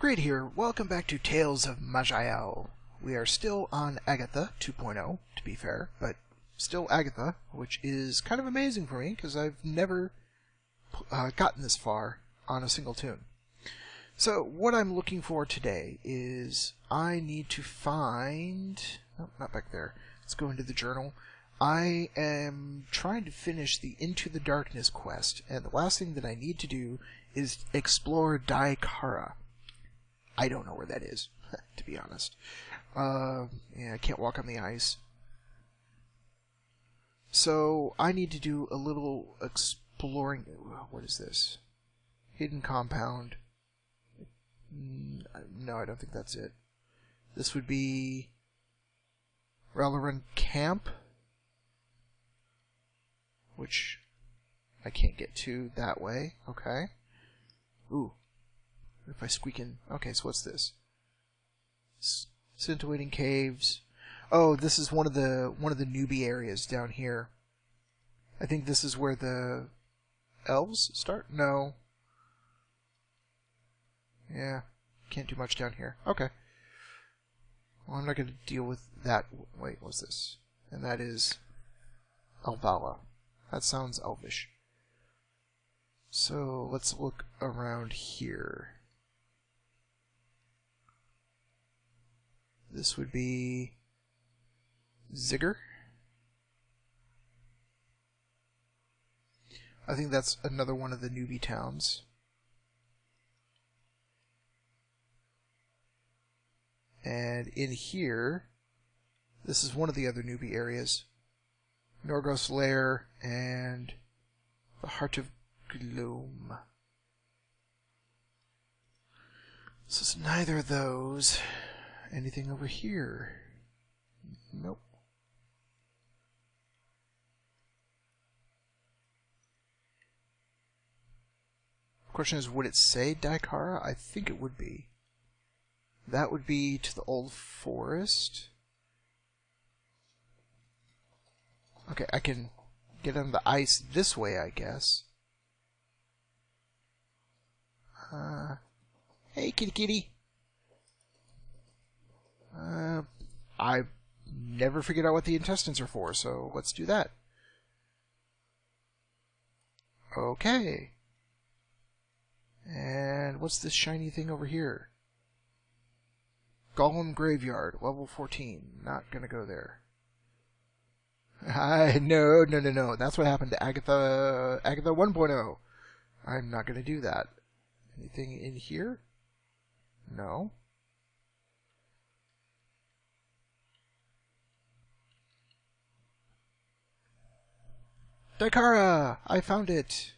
Grid here, welcome back to Tales of Maj'Eyal. We are still on Agatha 2.0, to be fair, but still Agatha, which is kind of amazing for me, because I've never gotten this far on a single tune. So, what I'm looking for today is I need to find... Oh, not back there. Let's go into the journal. I am trying to finish the Into the Darkness quest, and the last thing that I need to do is explore Daikara. I don't know where that is, to be honest. Yeah, I can't walk on the ice. So, I need to do a little exploring... What is this? Hidden compound. No, I don't think that's it. This would be... Ralloran Camp? Which I can't get to that way. Okay. Ooh. If I squeak in... Okay, so what's this? Scintillating caves. Oh, this is one of the newbie areas down here. I think this is where the elves start? No. Yeah. Can't do much down here. Okay. Well, I'm not going to deal with that. Wait, what's this? And that is Elvalla. That sounds elvish. So, let's look around here. This would be Zigur. I think that's another one of the newbie towns. And in here, this is one of the other newbie areas. Norgos Lair and the Heart of Gloom. So it's neither of those. Anything over here? Nope. Question is, would it say Daikara? I think it would be. That would be to the old forest. Okay, I can get on the ice this way, I guess. Hey, kitty kitty! I never figured out what the intestines are for, so let's do that. Okay. And what's this shiny thing over here? Golem Graveyard, level 14. Not gonna go there. No. That's what happened to Agatha 1.0. I'm not gonna do that. Anything in here? No. Daikara! I found it!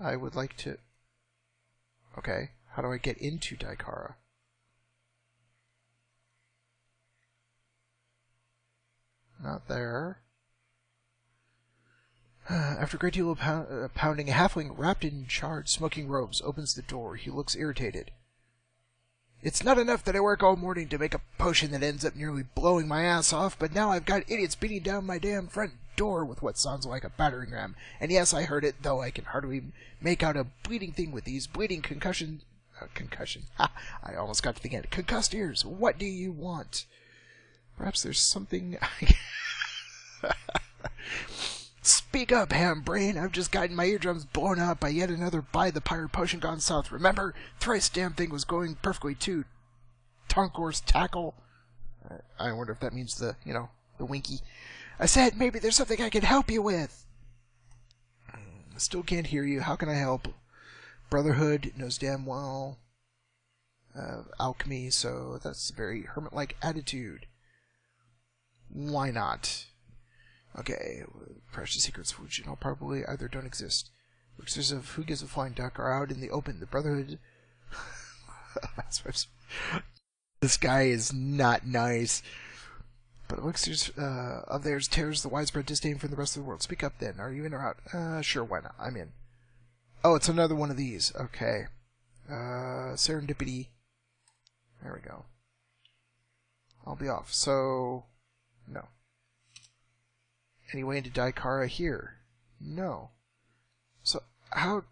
I would like to... Okay, how do I get into Daikara? Not there. After a great deal of pounding, a halfling wrapped in charred smoking robes opens the door. He looks irritated. It's not enough that I work all morning to make a potion that ends up nearly blowing my ass off, but now I've got idiots beating down my damn front door with what sounds like a battering ram. And yes, I heard it, though I can hardly make out a bleeding thing with these bleeding concussion. Ha! I almost got to the end. Concussed ears, what do you want? Perhaps there's something I... Speak up, ham brain! I've just gotten my eardrums blown out by yet another by the pirate potion gone south. Remember? Thrice damn thing was going perfectly too. Tonkor's tackle. I wonder if that means the, you know, the winky. I said maybe there's something I can help you with. Still can't hear you. How can I help? Brotherhood knows damn well alchemy, so that's a very hermit-like attitude. Why not? Okay, precious secrets which in all probably either don't exist. Mixers of who gives a flying duck are out in the open. The Brotherhood... This guy is not nice. But elixirs of theirs tears the widespread disdain from the rest of the world. Speak up then. Are you in or out? Sure, why not? I'm in. Oh, it's another one of these. Okay. Serendipity. There we go. I'll be off. So... No. Any way into Daikara here? No. So, how...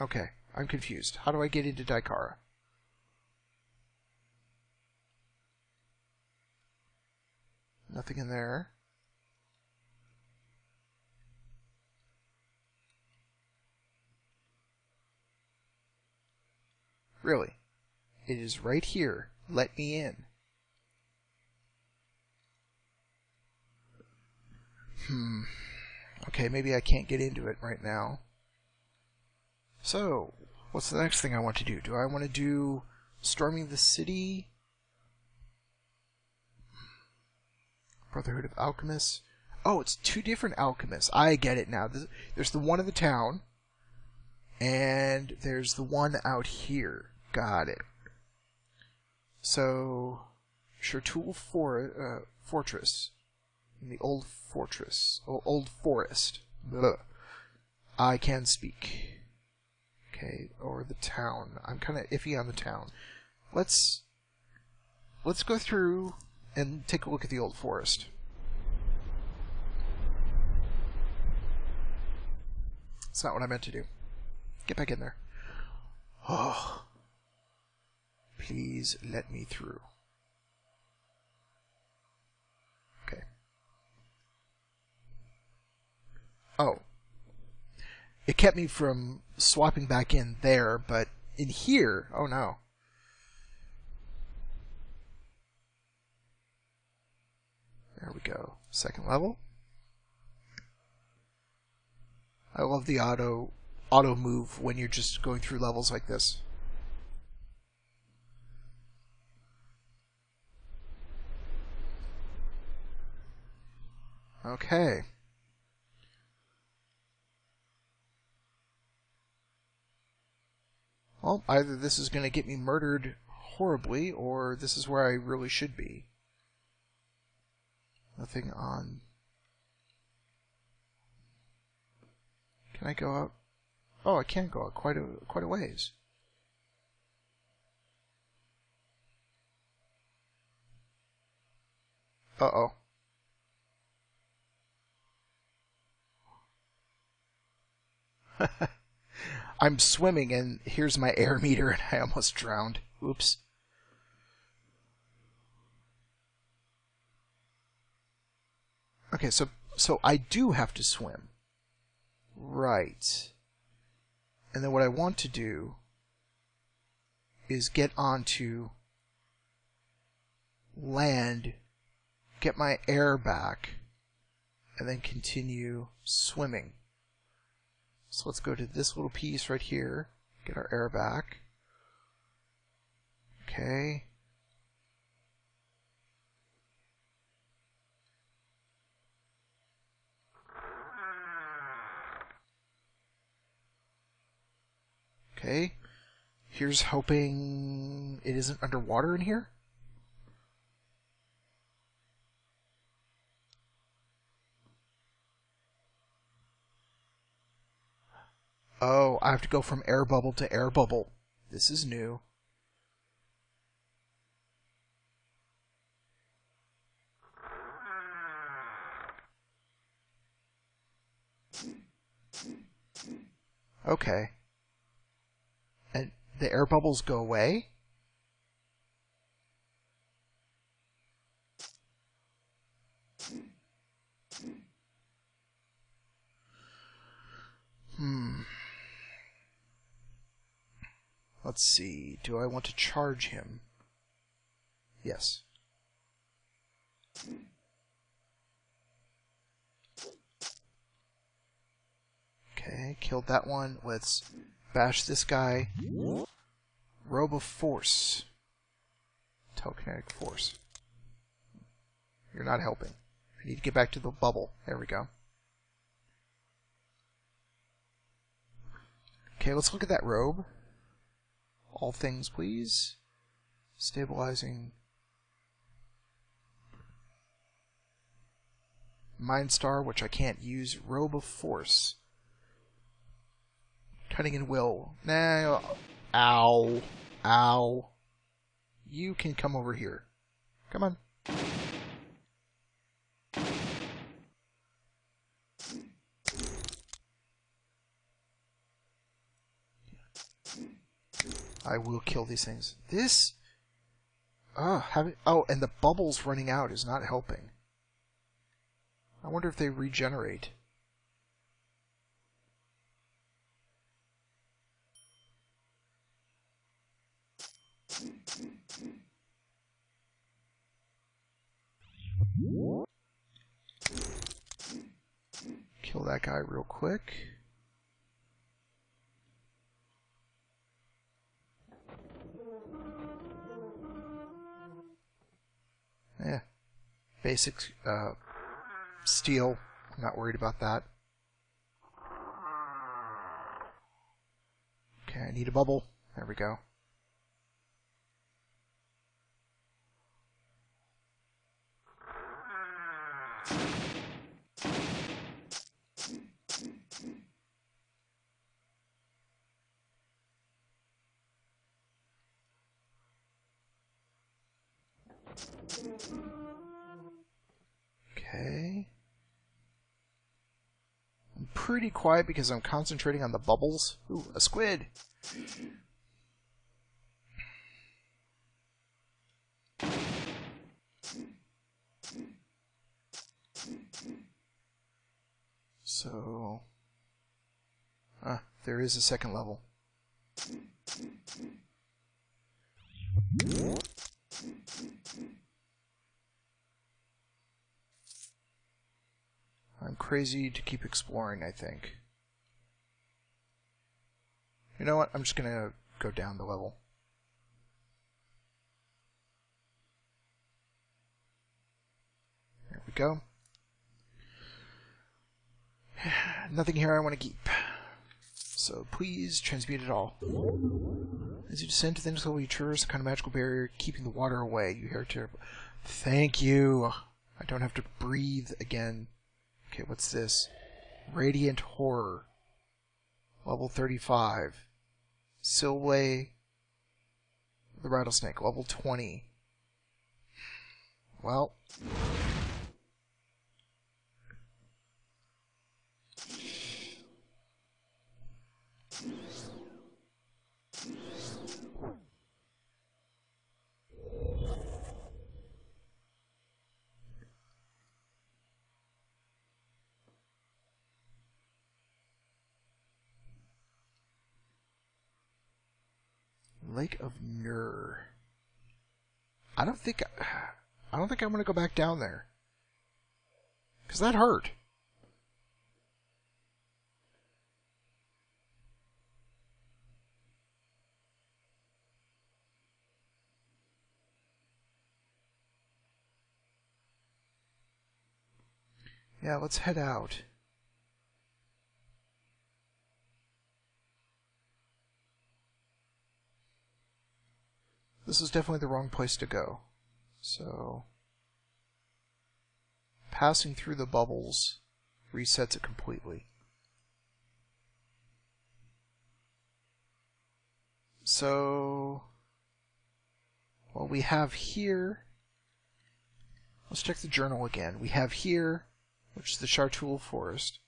Okay, I'm confused. How do I get into Daikara? Nothing in there. Really? It is right here. Let me in. Okay, maybe I can't get into it right now. So, what's the next thing I want to do? Do I want to do Storming the City? Brotherhood of Alchemists? Oh, it's two different alchemists. I get it now. There's the one in the town, and there's the one out here. Got it. So, Chartoul Fortress. In the old fortress. Old forest. Blah. I can speak. Okay, or the town. I'm kind of iffy on the town. Let's go through and take a look at the old forest. That's not what I meant to do. Get back in there. Oh. Please let me through. Okay. Oh. It kept me from swapping back in there, but in here... Oh no. There we go. Second level. I love the auto move when you're just going through levels like this. Okay. Well, either this is going to get me murdered horribly, or this is where I really should be. Nothing on... Can I go out? Oh, I can go out quite a ways. Uh-oh. I'm swimming, and here's my air meter, and I almost drowned. Oops. Okay, so I do have to swim. Right. And then what I want to do is get onto land, get my air back, and then continue swimming. So let's go to this little piece right here, get our air back. Okay. Okay. Here's hoping it isn't underwater in here. Oh, I have to go from air bubble to air bubble. This is new. Okay. And the air bubbles go away? Let's see, do I want to charge him? Yes. Okay, killed that one. Let's bash this guy. Robe of Force. Telekinetic Force. You're not helping. I need to get back to the bubble. There we go. Okay, let's look at that robe. All things, please. Stabilizing. Mind Star, which I can't use. Robe of Force. Cunning and Will. Nah. Ow. Ow. You can come over here. Come on. I will kill these things. This... Oh, and the bubbles running out is not helping. I wonder if they regenerate. Kill that guy real quick. Yeah, basic steel, not worried about that. Okay, I need a bubble. There we go. Okay. I'm pretty quiet because I'm concentrating on the bubbles. Ooh, a squid! So... ah, there is a second level. I'm crazy to keep exploring, I think. You know what? I'm just gonna go down the level. There we go. Nothing here I want to keep. So please transmute it all. As you descend to the next level, you traverse a kind of magical barrier, keeping the water away. You hear terrible. Thank you! I don't have to breathe again. Okay, what's this? Radiant Horror. Level 35. Silway the Rattlesnake. Level 20. Well. Lake of Nur. I don't think I'm going to go back down there. Because that hurt. Yeah, let's head out. This is definitely the wrong place to go. So, passing through the bubbles resets it completely. So, what we have here, let's check the journal again. We have here, which is the Chartoul Forest.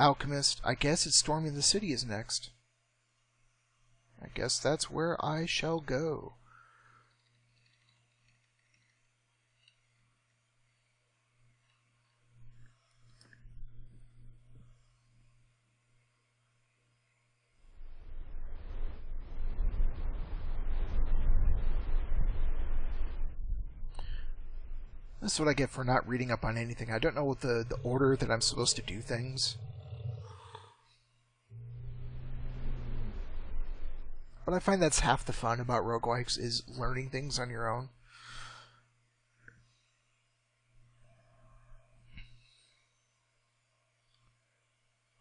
Alchemist, I guess it's Storming the City is next. I guess that's where I shall go. This is what I get for not reading up on anything. I don't know what the order that I'm supposed to do things. But I find that's half the fun about roguelikes, is learning things on your own.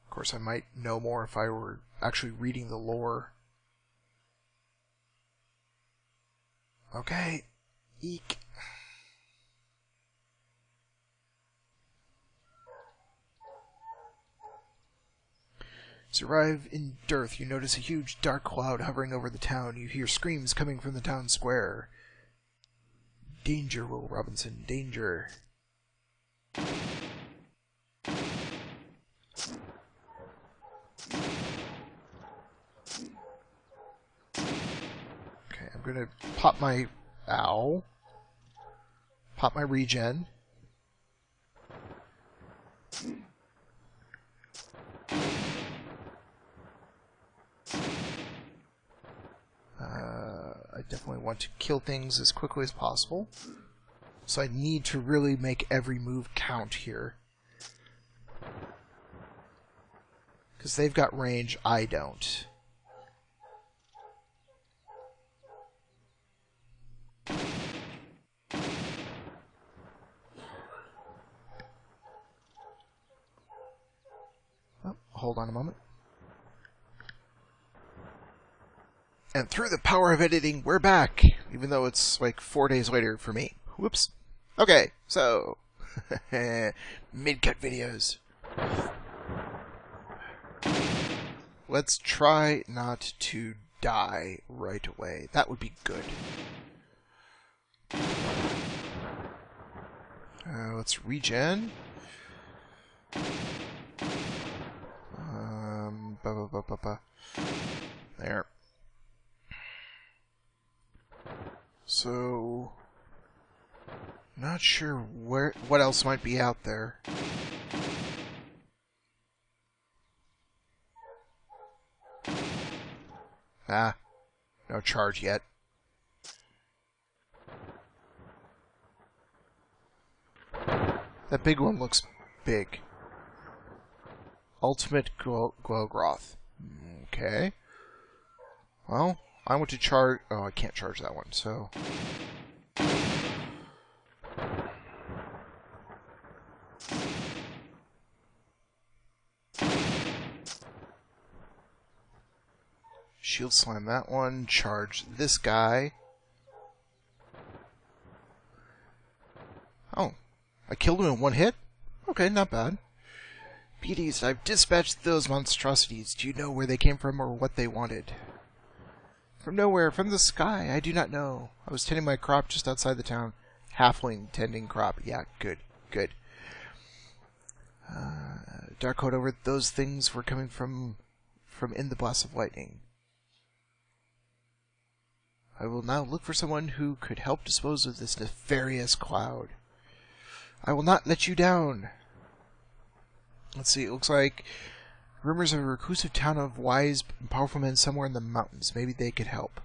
Of course, I might know more if I were actually reading the lore. Okay. Eek. As you arrive in Dearth, you notice a huge dark cloud hovering over the town. You hear screams coming from the town square. Danger, Will Robinson, danger. gonna pop my pop my regen. I definitely want to kill things as quickly as possible, so I need to really make every move count here. Because they've got range, I don't. Oh, hold on a moment. And through the power of editing, we're back! Even though it's like 4 days later for me. Whoops. Okay, so... mid-cut videos. Let's try not to die right away. That would be good. Let's regen. There. So, not sure where what else might be out there. Ah, no charge yet. That big one looks big. Ultimate Glowgroth. Okay. Well. I want to charge... Oh, I can't charge that one, so... Shield slam that one, charge this guy. Oh, I killed him in one hit? Okay, not bad. BDs, I've dispatched those monstrosities. Do you know where they came from or what they wanted? From nowhere, from the sky, I do not know. I was tending my crop just outside the town. Halfling tending crop. Yeah, good, good. Darkhold over, those things were coming from in the blast of lightning. I will now look for someone who could help dispose of this nefarious cloud. I will not let you down. Let's see, it looks like... Rumors of a reclusive town of wise and powerful men somewhere in the mountains. Maybe they could help.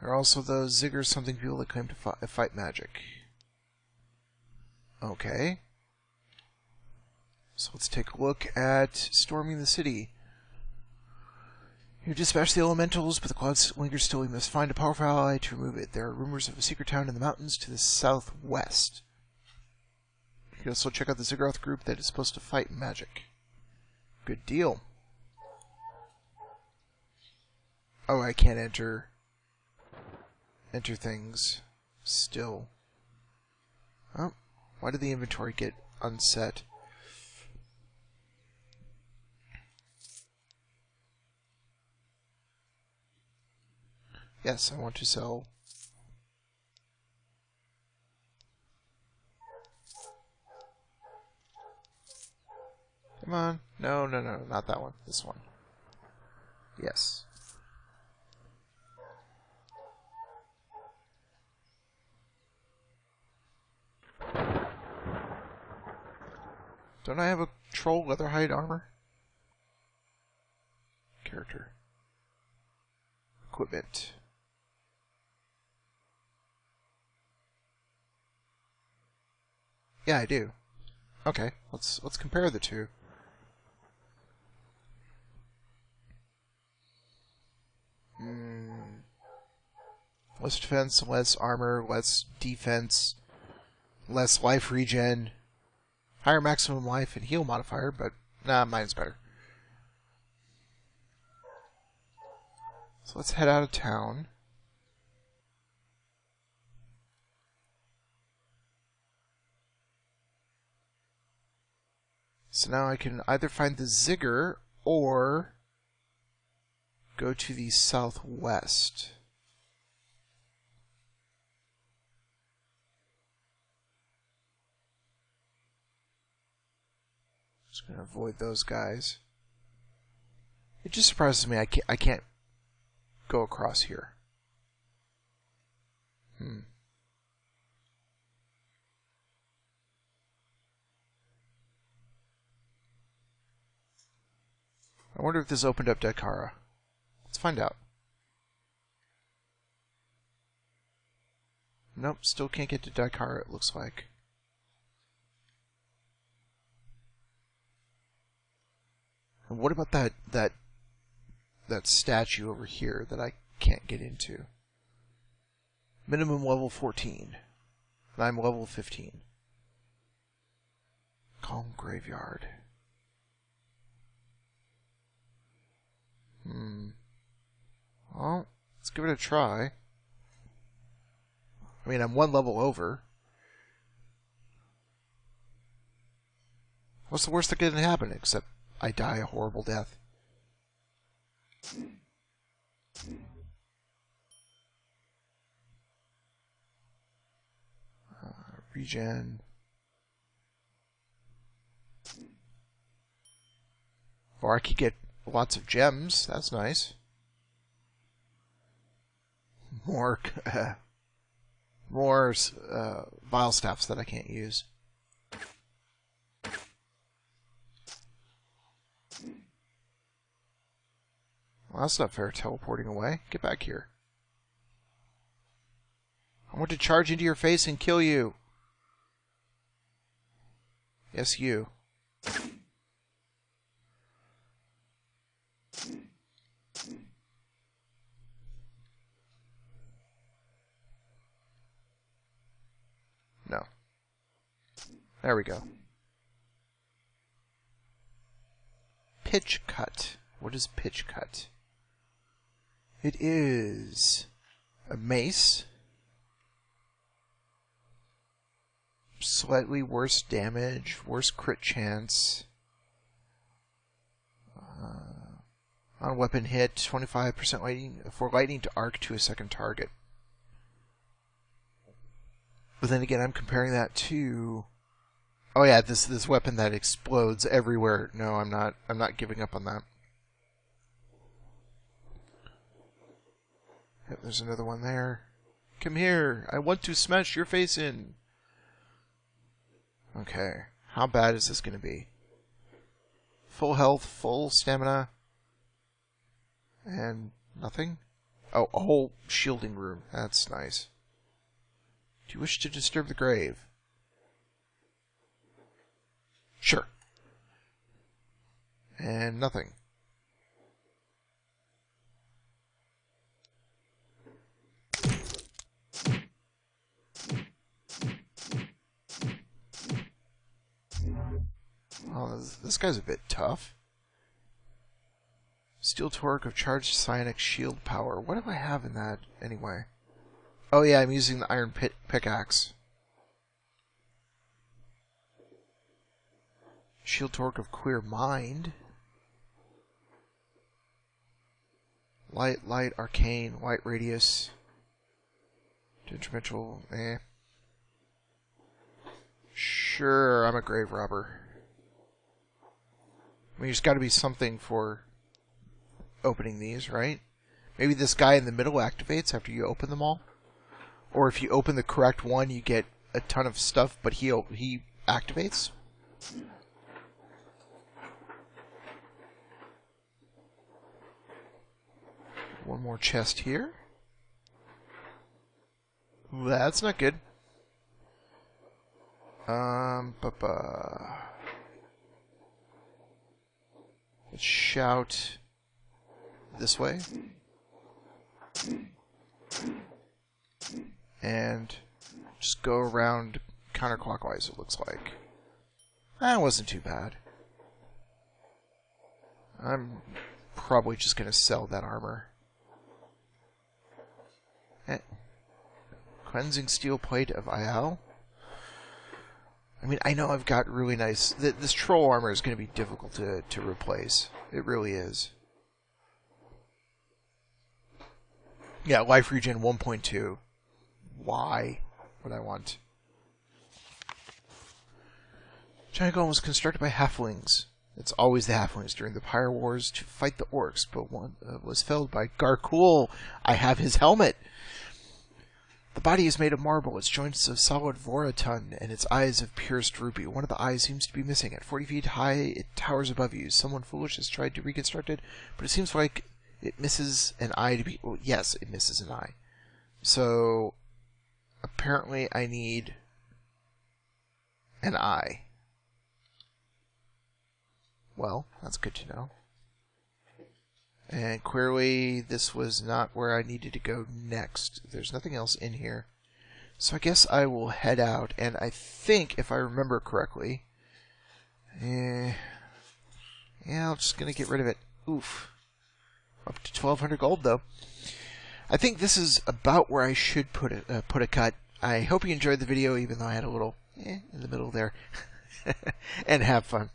There are also those Zigur something people that claim to fight magic. Okay. So let's take a look at storming the city. You dispatch the elementals, but the clouds linger still. We must find a powerful ally to remove it. There are rumors of a secret town in the mountains to the southwest. You can also check out the Ziggurath group that is supposed to fight magic. Good deal. Oh, I can't enter things still. Oh, why did the inventory get unset? Yes, I want to sell. Come on. No, no, no, not that one. This one. Yes. Don't I have a troll leatherhide armor? Character. Equipment. Yeah, I do. Okay, let's compare the two. Less defense, less armor, less defense, less life regen, higher maximum life and heal modifier, but nah, mine's better. So let's head out of town. So now I can either find the Zigur or... go to the southwest. Just gonna avoid those guys. It just surprises me I can't go across here? I wonder if this opened up Daikara. Let's find out. Nope, still can't get to Daikara, it looks like. And what about that statue over here that I can't get into? Minimum level 14. And I'm level 15. Golem Graveyard. Well, let's give it a try. I mean, I'm one level over. What's the worst that can happen, except I die a horrible death? Regen. Or I could get lots of gems. That's nice. More vile staffs that I can't use. Well, that's not fair, teleporting away. Get back here. I want to charge into your face and kill you. Yes, you. No. There we go. Pitch cut. What is pitch cut? It is a mace. Slightly worse damage, worse crit chance. On weapon hit, 25% lightning for lightning to arc to a second target. But then again, I'm comparing that to, oh yeah, this weapon that explodes everywhere. No, I'm not giving up on that. Yep, there's another one there. Come here. I want to smash your face in. Okay. How bad is this going to be? Full health, full stamina, and nothing? Oh, a whole shielding room. That's nice. Do you wish to disturb the grave? Sure. And nothing. Oh, this guy's a bit tough. Steel torque of charged psionic shield power. What do I have in that, anyway? Oh yeah, I'm using the iron pickaxe. Shield torque of clear mind. Light, arcane, light radius. Detrimental, eh. Sure, I'm a grave robber. I mean, there's got to be something for opening these, right? Maybe this guy in the middle activates after you open them all. Or if you open the correct one, you get a ton of stuff, but he activates. One more chest here. That's not good. Let's shout this way. And just go around counterclockwise, it looks like. That wasn't too bad. I'm probably just going to sell that armor. Eh. Cleansing steel plate of Ayal. I mean, I know I've got really nice... This troll armor is going to be difficult to replace. It really is. Yeah, life regen 1.2. Why would I want? Chinagon was constructed by halflings. That's always the halflings during the Pyre Wars to fight the orcs, but one was felled by Garkul. I have his helmet. The body is made of marble, its joints of solid voratun, and its eyes of pierced ruby. One of the eyes seems to be missing. At 40 feet high, it towers above you. Someone foolish has tried to reconstruct it, but it seems like it misses an eye to be... Well, yes, it misses an eye. So, apparently I need an eye. Well, that's good to know. And clearly, this was not where I needed to go next. There's nothing else in here. So I guess I will head out, and I think, if I remember correctly... yeah, I'm just going to get rid of it. Oof. Up to 1,200 gold, though. I think this is about where I should put a cut. I hope you enjoyed the video, even though I had a little in the middle there. And have fun.